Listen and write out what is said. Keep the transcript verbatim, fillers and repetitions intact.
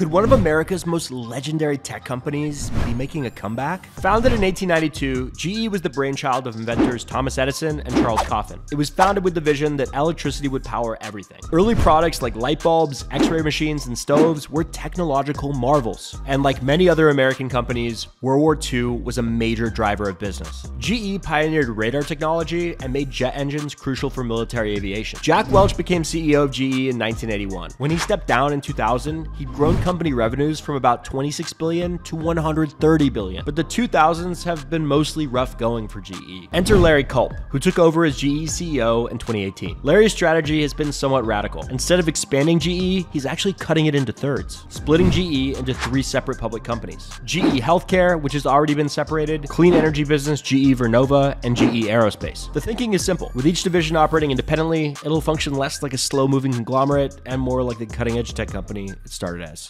Could one of America's most legendary tech companies be making a comeback? Founded in eighteen ninety-two, G E was the brainchild of inventors Thomas Edison and Charles Coffin. It was founded with the vision that electricity would power everything. Early products like light bulbs, x-ray machines, and stoves were technological marvels. And like many other American companies, World War Two was a major driver of business. G E pioneered radar technology and made jet engines crucial for military aviation. Jack Welch became C E O of G E in nineteen eighty-one. When he stepped down in two thousand, he'd grown company revenues from about twenty-six billion dollars to one hundred thirty billion dollars. But the two thousands have been mostly rough going for G E. Enter Larry Culp, who took over as G E C E O in twenty eighteen. Larry's strategy has been somewhat radical. Instead of expanding G E, he's actually cutting it into thirds, splitting G E into three separate public companies: G E Healthcare, which has already been separated, clean energy business G E Vernova, and G E Aerospace. The thinking is simple. With each division operating independently, it'll function less like a slow-moving conglomerate and more like the cutting-edge tech company it started as.